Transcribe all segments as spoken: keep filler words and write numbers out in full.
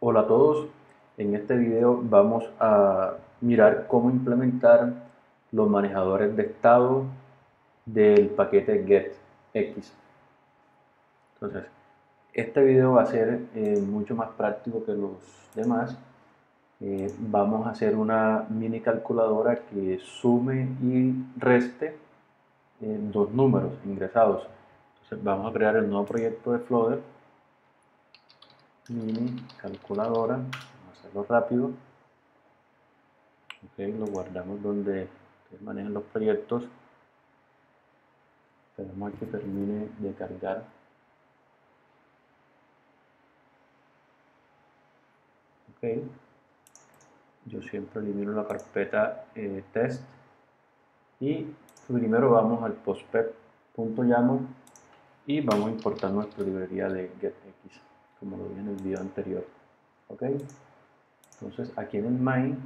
Hola a todos, en este video vamos a mirar cómo implementar los manejadores de estado del paquete GetX. Entonces, este video va a ser eh, mucho más práctico que los demás. Eh, vamos a hacer una mini calculadora que sume y reste eh, dos números ingresados. Entonces, vamos a crear el nuevo proyecto de Flutter. Mini calculadora, vamos a hacerlo rápido. Ok, lo guardamos donde se manejan los proyectos. Esperamos a que termine de cargar. Ok, yo siempre elimino la carpeta eh, test. Y primero vamos al pubspec punto yaml y vamos a importar nuestra librería de GetX, como lo vi en el video anterior. Ok, entonces aquí en el main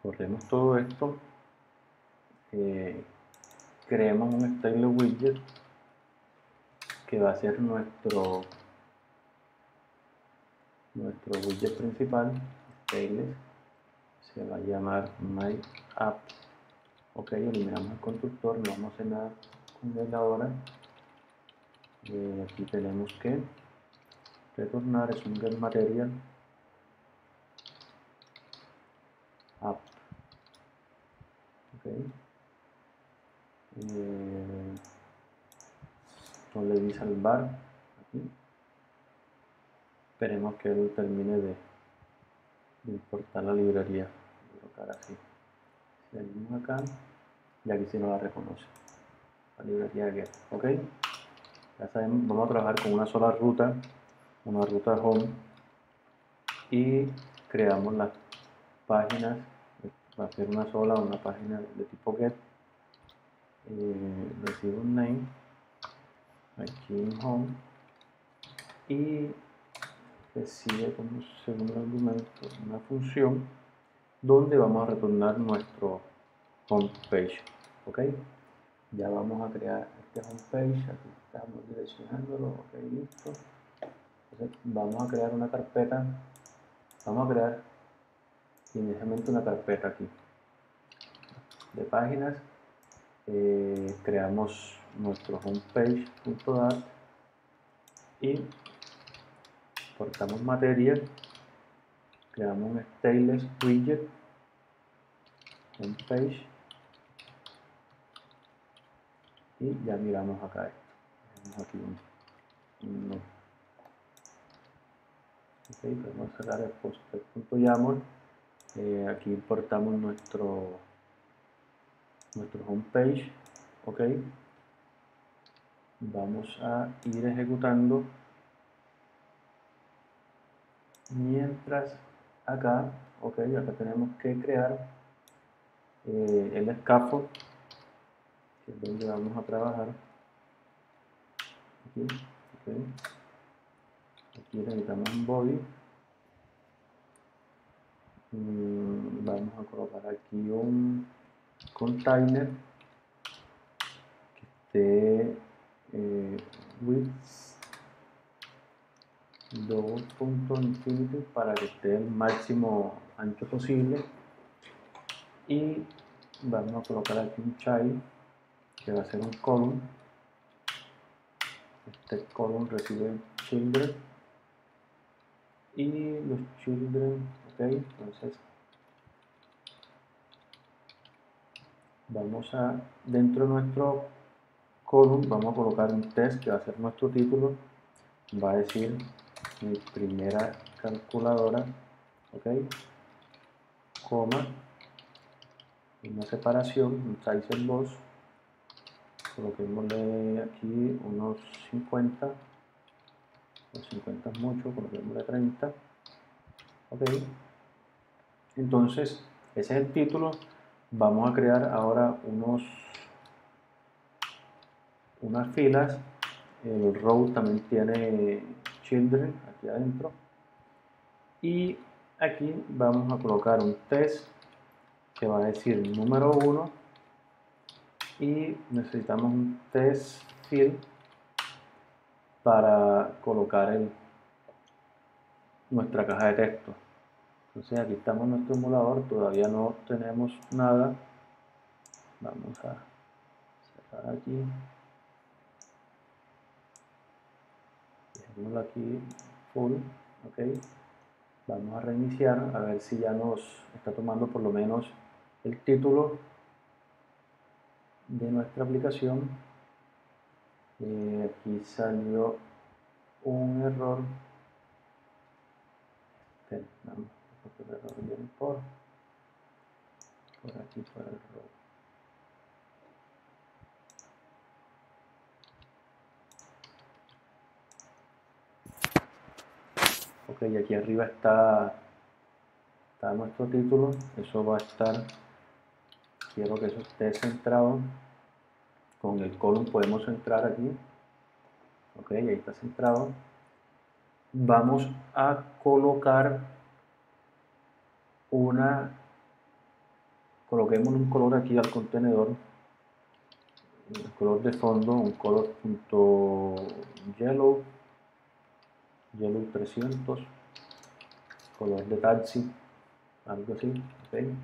corremos todo esto, eh, creemos un stateless widget que va a ser nuestro nuestro widget principal. Stateless se va a llamar my app. Ok, eliminamos el constructor, no vamos a hacer nada con él ahora. Eh, aquí tenemos que retornar es un GetMaterialApp. Okay. Eh, no le di salvar aquí. Esperemos que él termine de, de importar la librería. Voy a colocar así. Salimos acá y aquí sí no la reconoce. La librería Get. Ok. Ya sabemos, vamos a trabajar con una sola ruta. Una ruta home y creamos las páginas. Va a ser una sola, una página de tipo get. Eh, recibo un name aquí en home y recibe como segundo argumento una función donde vamos a retornar nuestro home page. Ok, ya vamos a crear este home page. Aquí estamos direccionándolo. Ok, listo. Entonces vamos a crear una carpeta, vamos a crear inicialmente una carpeta aquí de páginas, eh, creamos nuestro homepage.dat y portamos material, creamos un stateless widget, homepage y ya miramos acá esto, tenemos aquí un, un Okay, vamos a sacar el pubspec punto yaml, eh, aquí importamos nuestro nuestro homepage. Ok, vamos a ir ejecutando mientras acá. Ok, acá tenemos que crear eh, el scaffold, que es donde vamos a trabajar. Okay, okay. Aquí necesitamos un body. Vamos a colocar aquí un container que esté eh, width dos punto infinity para que esté el máximo ancho posible. Y vamos a colocar aquí un child que va a ser un column. Este column recibe children. Y los children, ok, entonces vamos a, dentro de nuestro column, vamos a colocar un test que va a ser nuestro título, va a decir mi primera calculadora, ok, coma, una separación, un size box, coloquémosle aquí unos cincuenta. Los cincuenta es mucho, coloquémosle treinta. Ok, entonces ese es el título. Vamos a crear ahora unos unas filas. El row también tiene children aquí adentro y aquí vamos a colocar un test que va a decir número uno y necesitamos un test field para colocar el, nuestra caja de texto. Entonces aquí estamos en nuestro emulador, todavía no tenemos nada. Vamos a cerrar aquí. Dejémoslo aquí full, ok. Vamos a reiniciar, a ver si ya nos está tomando por lo menos el título de nuestra aplicación. Eh, aquí salió un error. Este, vamos a poner el error bien por, por aquí, por el error. Ok, y aquí arriba está, está nuestro título. Eso va a estar, quiero que eso esté centrado. Con el colon podemos centrar aquí. Ok, ahí está centrado. Vamos a colocar una, coloquemos un color aquí al contenedor, el color de fondo, un color punto yellow, yellow trescientos, color de taxi, algo así, okay.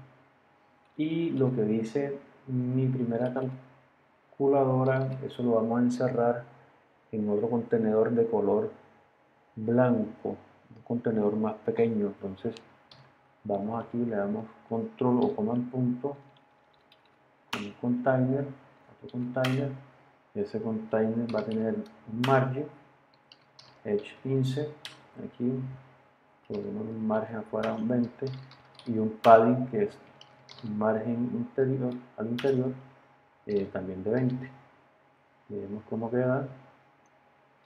Y lo que dice mi primera calculadora, eso lo vamos a encerrar en otro contenedor de color blanco, un contenedor más pequeño. Entonces vamos aquí, le damos control o command punto con un container, otro container, y ese container va a tener un margen edge quince, aquí ponemos un margen afuera un veinte y un padding que es un margen interior al interior eh, también de veinte. Vemos cómo queda.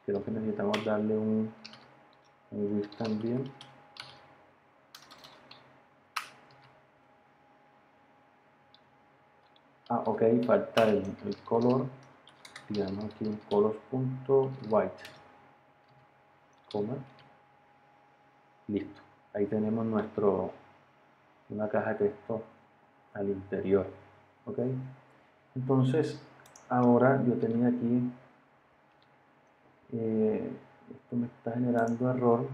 Creo que necesitamos darle un, un width también. Ah, ok, falta el, el color. Digamos aquí un colors.white. Listo, ahí tenemos nuestro una caja de texto al interior, ok. Entonces ahora yo tenía aquí eh, esto me está generando error.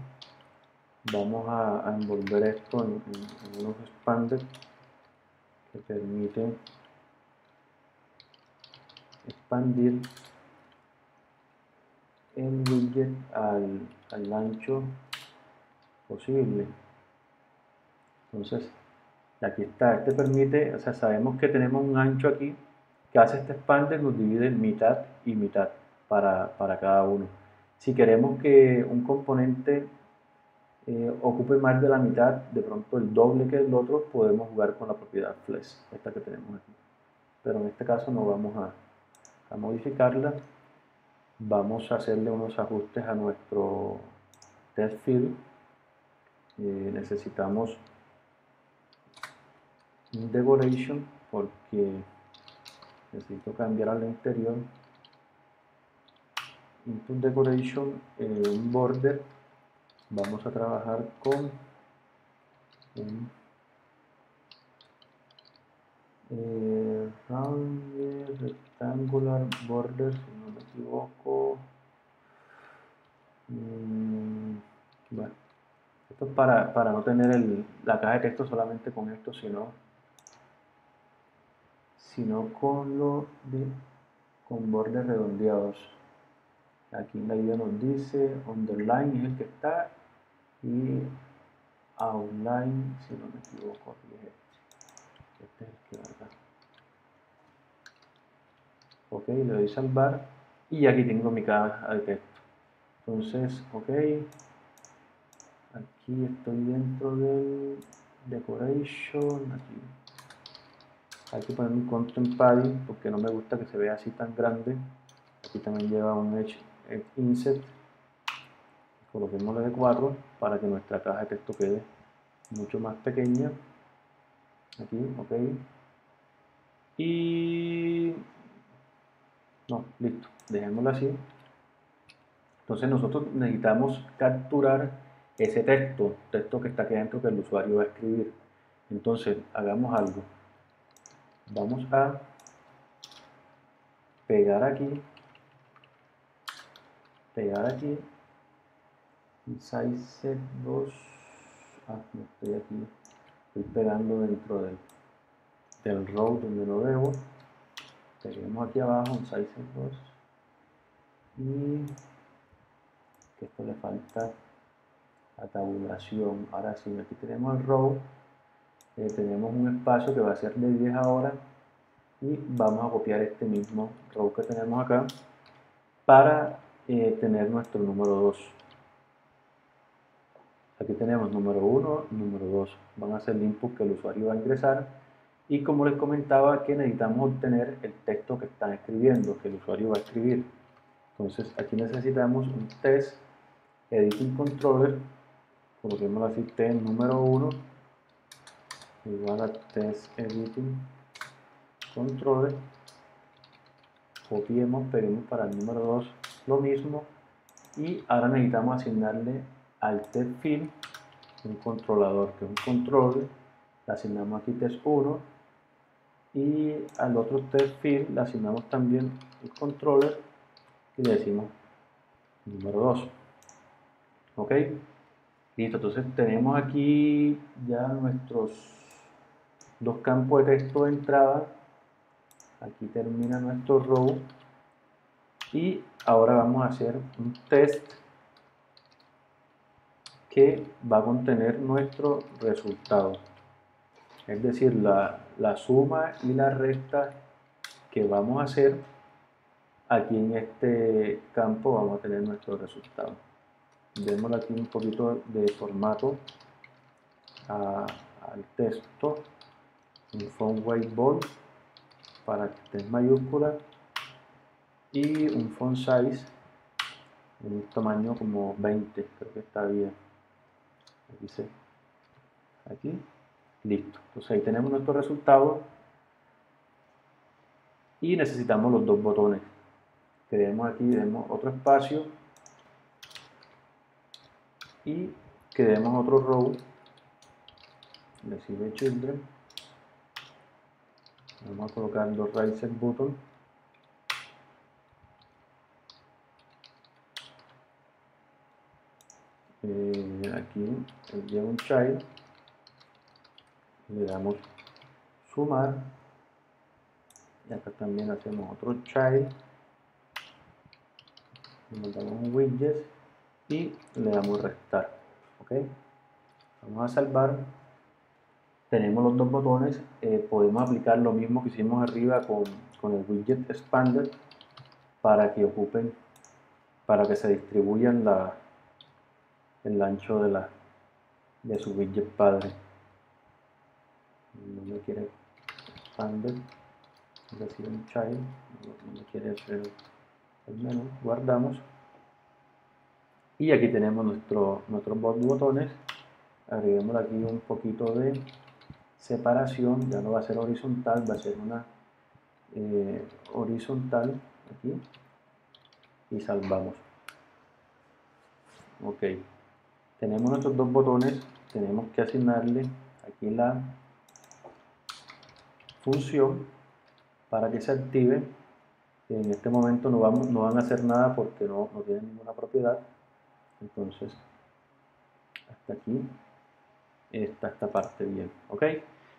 Vamos a, a envolver esto en, en, en unos expanders que permiten expandir el widget al, al ancho posible. Entonces aquí está, este permite, o sea, sabemos que tenemos un ancho aquí que hace este expander, nos divide en mitad y mitad para, para cada uno. Si queremos que un componente eh, ocupe más de la mitad, de pronto el doble que el otro, podemos jugar con la propiedad flex, esta que tenemos aquí, pero en este caso no vamos a, a modificarla. Vamos a hacerle unos ajustes a nuestro test field. Eh, necesitamos un decoration porque necesito cambiar al interior. Input decoration, eh, un border. Vamos a trabajar con un eh, round rectangular border. Equivoco. Bueno, esto es para, para no tener el, la caja de texto solamente con esto, sino sino con lo de con bordes redondeados. Aquí en la guía nos dice underline es el que está y outline, si no me equivoco, es este. Este es el que va acá. Ok, le doy salvar. Y aquí tengo mi caja de texto. Entonces, ok, aquí estoy dentro del decoration. Aquí hay que poner un content padding porque no me gusta que se vea así tan grande. Aquí también lleva un edge inset. Coloquémosle de cuatro para que nuestra caja de texto quede mucho más pequeña. Aquí, ok. Y no, listo, dejémoslo así. Entonces nosotros necesitamos capturar ese texto, texto que está aquí dentro que el usuario va a escribir. Entonces hagamos algo. Vamos a pegar aquí, pegar aquí, size dos. Ah, no estoy aquí, estoy pegando dentro del, del row donde lo debo. Tenemos aquí abajo un size dos y que esto le falta la tabulación. Ahora sí, aquí tenemos el row, eh, tenemos un espacio que va a ser de diez ahora y vamos a copiar este mismo row que tenemos acá para eh, tener nuestro número dos. Aquí tenemos número uno, número dos, van a ser el input que el usuario va a ingresar. Y como les comentaba, que necesitamos obtener el texto que están escribiendo, que el usuario va a escribir. Entonces aquí necesitamos un test editing controller, coloquemos así, test número uno igual a test editing controller, copiemos, pedimos para el número dos lo mismo, y ahora necesitamos asignarle al test field un controlador, que es un controller, le asignamos aquí test uno, y al otro test field le asignamos también el controller y le decimos número dos. Ok, listo. Entonces tenemos aquí ya nuestros dos campos de texto de entrada, aquí termina nuestro row, y ahora vamos a hacer un test que va a contener nuestro resultado, es decir, la, la suma y la resta que vamos a hacer. Aquí en este campo vamos a tener nuestro resultado. Démosle aquí un poquito de formato a, al texto, un font whiteboard para que esté en mayúscula y un font size en un tamaño como veinte, creo que está bien. Aquí, se, aquí, listo. Entonces ahí tenemos nuestro resultado y necesitamos los dos botones. Creemos aquí, demos otro espacio y creemos otro row, recibe children, vamos a colocar dos RaisedButton eh, aquí lleva un child, le damos sumar y acá también hacemos otro child, montamos un widget y le damos restar. Ok, vamos a salvar. Tenemos los dos botones, eh, podemos aplicar lo mismo que hicimos arriba con, con el widget expander para que ocupen, para que se distribuyan la, el ancho de, la, de su widget padre. No me quiere expander, es decir, un child, no me quiere hacer el menú, guardamos y aquí tenemos nuestro, nuestros botones. Agreguemos aquí un poquito de separación, ya no va a ser horizontal, va a ser una eh, horizontal aquí y salvamos. Ok, tenemos nuestros dos botones, tenemos que asignarle aquí la función para que se active. En este momento no, vamos, no van a hacer nada porque no, no tienen ninguna propiedad. Entonces, hasta aquí está esta parte bien. Ok,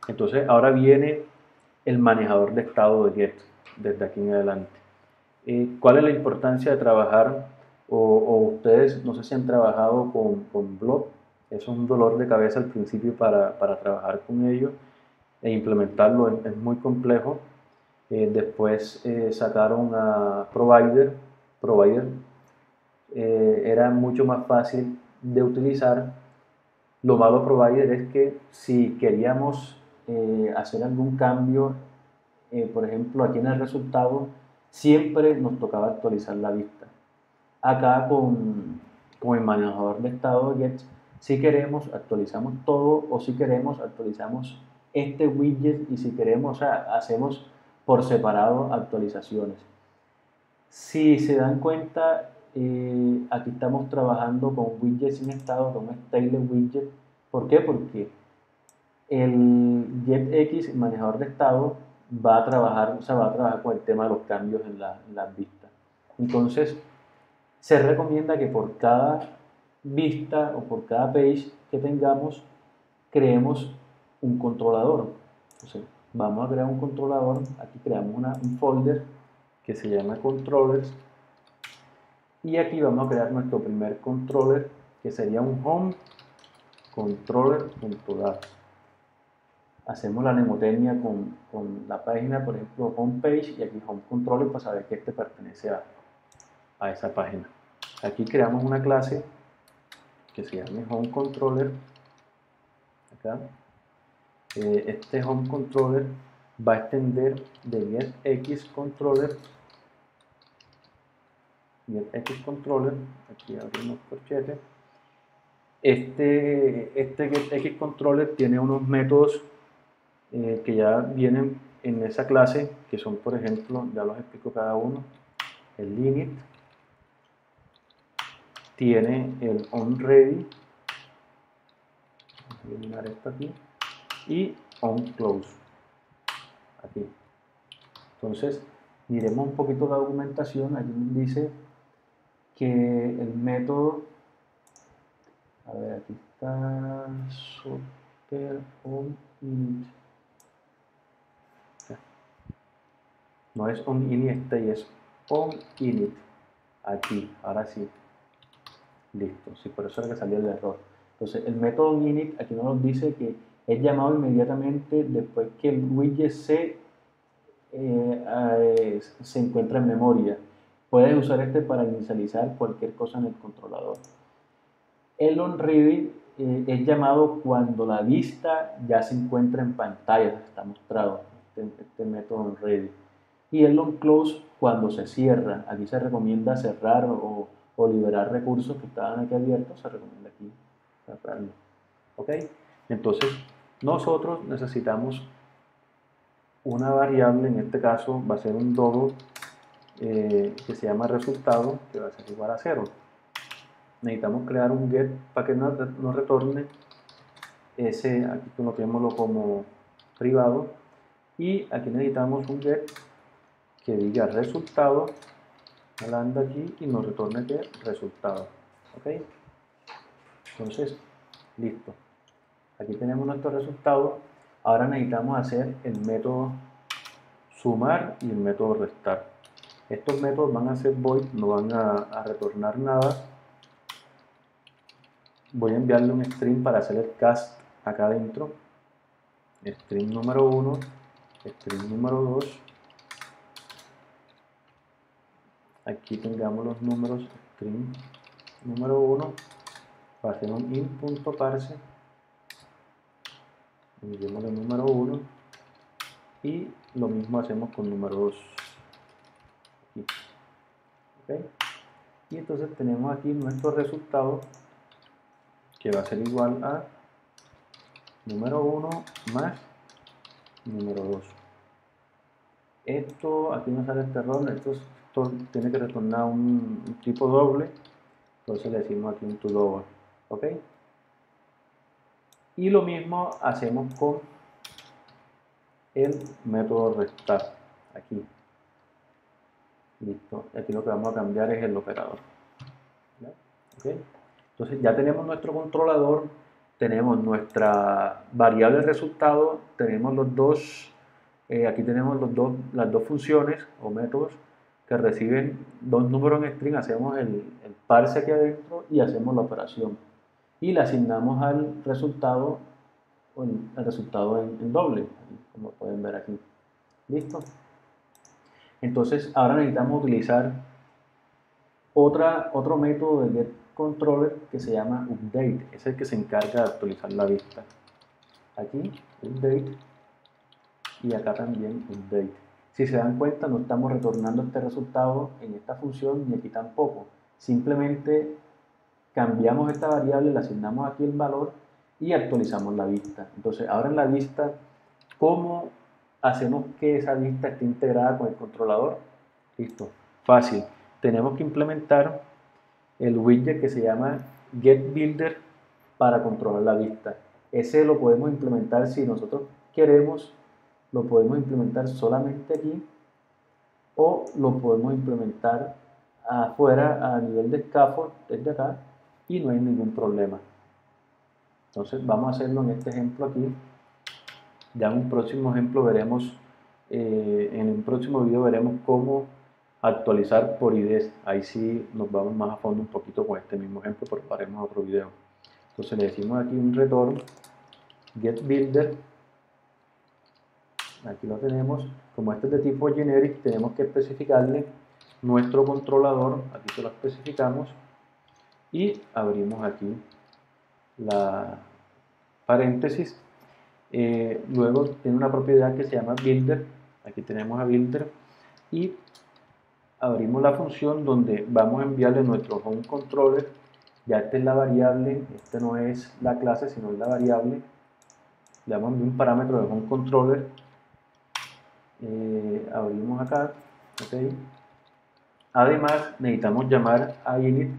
entonces ahora viene el manejador de estado de Get desde aquí en adelante. Eh, ¿Cuál es la importancia de trabajar? O, o ustedes, no sé si han trabajado con, con BLoC. Es un dolor de cabeza al principio para, para trabajar con ello e implementarlo, es, es muy complejo. Eh, después eh, sacaron a Provider, Provider eh, era mucho más fácil de utilizar. Lo malo de Provider es que si queríamos eh, hacer algún cambio, eh, por ejemplo aquí en el resultado, siempre nos tocaba actualizar la vista. Acá con, con el manejador de estado Get, si queremos actualizamos todo, o si queremos actualizamos este widget, y si queremos, o sea, hacemos por separado actualizaciones. Si se dan cuenta, eh, aquí estamos trabajando con widgets sin estado, con stateless widget. ¿Por qué? Porque el GetX, el manejador de estado, va a trabajar, o sea, va a trabajar con el tema de los cambios en, la, en las vistas. Entonces se recomienda que por cada vista o por cada page que tengamos, creemos un controlador. Entonces, vamos a crear un controlador. Aquí creamos una, un folder que se llama controllers. Y aquí vamos a crear nuestro primer controller, que sería un home controller.app. Hacemos la mnemotecnia con, con la página, por ejemplo, homepage, y aquí home controller para saber que este pertenece a, a esa página. Aquí creamos una clase que se llama home controller. Acá. Eh, este home controller va a extender de GetXController. GetXController, aquí abrimos corchete. Este, este GetXController tiene unos métodos eh, que ya vienen en esa clase, que son, por ejemplo, ya los explico cada uno. El init, tiene el onReady, vamos a eliminar esto aquí, y onClose aquí. Entonces, miremos un poquito la documentación. Aquí nos dice que el método, a ver, aquí está super onInit, no es onInit este, es onInit aquí, ahora sí, listo, sí, por eso era que salía el error. Entonces el método onInit aquí nos dice que es llamado inmediatamente después que el widget se, eh, se encuentra en memoria. Puedes usar este para inicializar cualquier cosa en el controlador. El onReady eh, es llamado cuando la vista ya se encuentra en pantalla, está mostrado este, este método onReady. Y el onClose cuando se cierra. Aquí se recomienda cerrar o, o liberar recursos que estaban aquí abiertos, se recomienda aquí cerrarlo. ¿Ok? Entonces, nosotros necesitamos una variable, en este caso va a ser un dado eh, que se llama resultado, que va a ser igual a cero. Necesitamos crear un get para que nos no retorne ese, aquí coloquémoslo como privado, y aquí necesitamos un get que diga resultado, hablando aquí, y nos retorne que resultado. ¿Ok? Entonces, listo. Aquí tenemos nuestro resultado. Ahora necesitamos hacer el método sumar y el método restar. Estos métodos van a ser void, no van a, a retornar nada. Voy a enviarle un string para hacer el cast acá adentro. String número uno, string número dos. Aquí tengamos los números, string número uno, para hacer un in.parse. Enviamos el número uno y lo mismo hacemos con número dos. ¿Okay? Y entonces tenemos aquí nuestro resultado, que va a ser igual a número uno más número dos. Esto, aquí nos sale este error, esto, esto tiene que retornar un, un tipo doble, entonces le decimos aquí un toDouble. ¿Ok? Y lo mismo hacemos con el método restar, aquí. Listo, aquí lo que vamos a cambiar es el operador. ¿Okay? Entonces ya tenemos nuestro controlador, tenemos nuestra variable resultado, tenemos los dos, eh, aquí tenemos los dos, las dos funciones o métodos que reciben dos números en string, hacemos el, el parse aquí adentro y hacemos la operación. Y le asignamos al resultado, el resultado en, en doble, como pueden ver aquí. ¿Listo? Entonces ahora necesitamos utilizar otra, otro método de GetController que se llama update. Es el que se encarga de actualizar la vista. Aquí, update. Y acá también, update. Si se dan cuenta, no estamos retornando este resultado en esta función ni aquí tampoco. Simplemente cambiamos esta variable, le asignamos aquí el valor y actualizamos la vista. Entonces, ahora en la vista, ¿cómo hacemos que esa vista esté integrada con el controlador? Listo, fácil. Tenemos que implementar el widget que se llama GetBuilder para controlar la vista. Ese lo podemos implementar si nosotros queremos, lo podemos implementar solamente aquí o lo podemos implementar afuera a nivel de scaffold desde acá. y no hay ningún problema. Entonces vamos a hacerlo en este ejemplo aquí. Ya en un próximo ejemplo veremos, eh, en un próximo video veremos cómo actualizar por I Ds. Ahí sí nos vamos más a fondo un poquito con este mismo ejemplo, pero haremos otro video. Entonces le decimos aquí un retorno, GetBuilder. Aquí lo tenemos. Como este es de tipo generic, tenemos que especificarle nuestro controlador. Aquí se lo especificamos y abrimos aquí la paréntesis. Eh, luego tiene una propiedad que se llama builder. Aquí tenemos a builder y abrimos la función donde vamos a enviarle nuestro home controller. Ya esta es la variable, esta no es la clase, sino es la variable. Le damos un parámetro de home controller. Eh, abrimos acá, okay. Además necesitamos llamar a init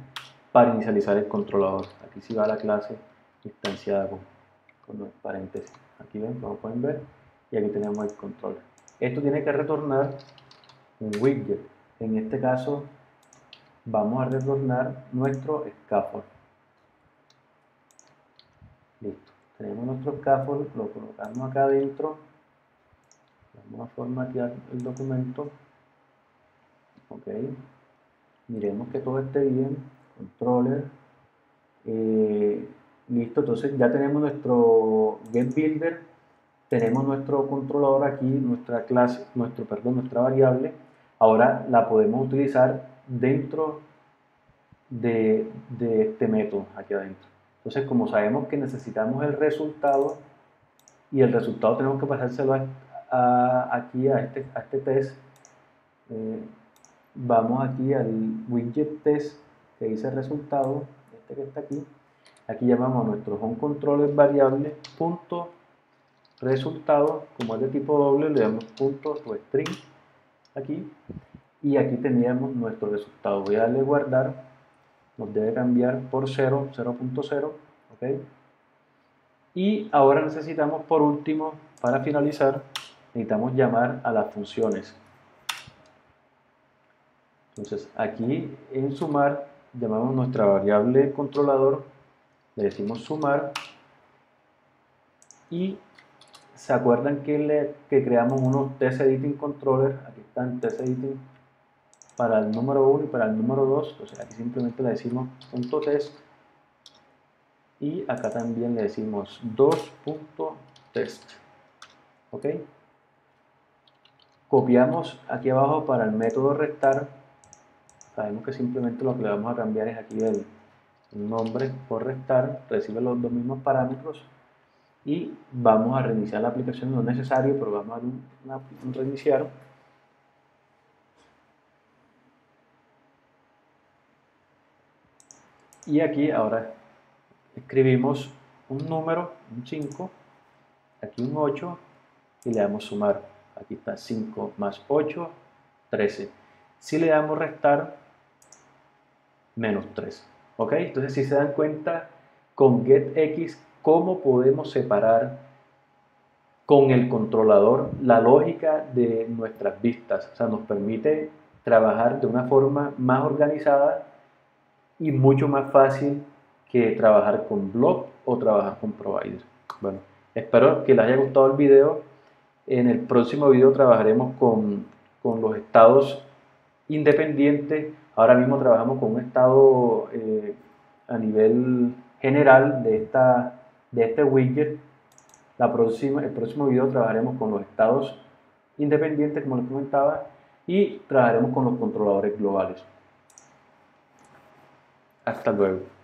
para inicializar el controlador. Aquí sí va la clase instanciada con, con los paréntesis. Aquí ven, como pueden ver, y aquí tenemos el controller. Esto tiene que retornar un widget. En este caso vamos a retornar nuestro scaffold. Listo, tenemos nuestro scaffold, lo colocamos acá adentro. Vamos a formatear el documento. Ok, miremos que todo esté bien. Controller, eh, listo. Entonces ya tenemos nuestro GetBuilder, tenemos nuestro controlador aquí, nuestra clase, nuestro perdón, nuestra variable. Ahora la podemos utilizar dentro de, de este método aquí adentro. Entonces, como sabemos que necesitamos el resultado y el resultado tenemos que pasárselo a, a, aquí a este, a este test. Eh, vamos aquí al widget test que dice resultado, este que está aquí. Aquí llamamos a nuestro home controller variable punto resultado, como es de tipo doble le damos punto o string aquí, y aquí teníamos nuestro resultado. Voy a darle guardar, nos debe cambiar por cero, cero punto cero, ok. Y ahora necesitamos, por último, para finalizar, necesitamos llamar a las funciones. Entonces aquí en sumar llamamos nuestra variable controlador, le decimos sumar, y se acuerdan que, le, que creamos unos TextEditingController, aquí están TextEditing para el número uno y para el número dos, entonces aquí simplemente le decimos punto test y acá también le decimos dos punto test, ok. Copiamos aquí abajo para el método restar. Sabemos que simplemente lo que le vamos a cambiar es aquí el nombre por restar, recibe los dos mismos parámetros y vamos a reiniciar la aplicación, no es necesario, pero vamos a dar un, un reiniciar. Y aquí ahora escribimos un número, un cinco, aquí un ocho y le damos sumar. Aquí está cinco más ocho, trece. Si le damos restar, menos tres, ok. Entonces, si se dan cuenta, con GetX cómo podemos separar con el controlador la lógica de nuestras vistas, o sea, nos permite trabajar de una forma más organizada y mucho más fácil que trabajar con BLoC o trabajar con Provider. Bueno, espero que les haya gustado el video. En el próximo video trabajaremos con, con los estados independientes. Ahora mismo trabajamos con un estado eh, a nivel general de, esta, de este widget. La próxima, el próximo video trabajaremos con los estados independientes, como les comentaba, y trabajaremos con los controladores globales. Hasta luego.